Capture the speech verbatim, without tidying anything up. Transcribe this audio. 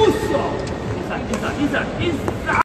Inside, inside, inside, inside.